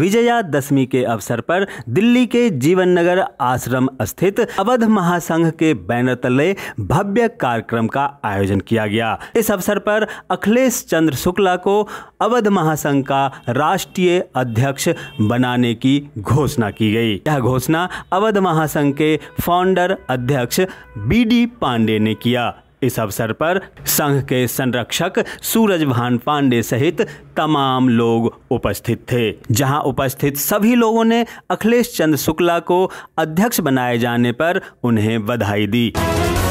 विजयादशमी के अवसर पर दिल्ली के जीवन नगर आश्रम स्थित अवध महासंघ के बैनर तले भव्य कार्यक्रम का आयोजन किया गया। इस अवसर पर अखिलेश चंद्र शुक्ला को अवध महासंघ का राष्ट्रीय अध्यक्ष बनाने की घोषणा की गई। यह घोषणा अवध महासंघ के फाउंडर अध्यक्ष BD पांडे ने किया। इस अवसर पर संघ के संरक्षक सूरज भान पांडे सहित तमाम लोग उपस्थित थे, जहां उपस्थित सभी लोगों ने अखिलेश चंद्र शुक्ला को अध्यक्ष बनाए जाने पर उन्हें बधाई दी।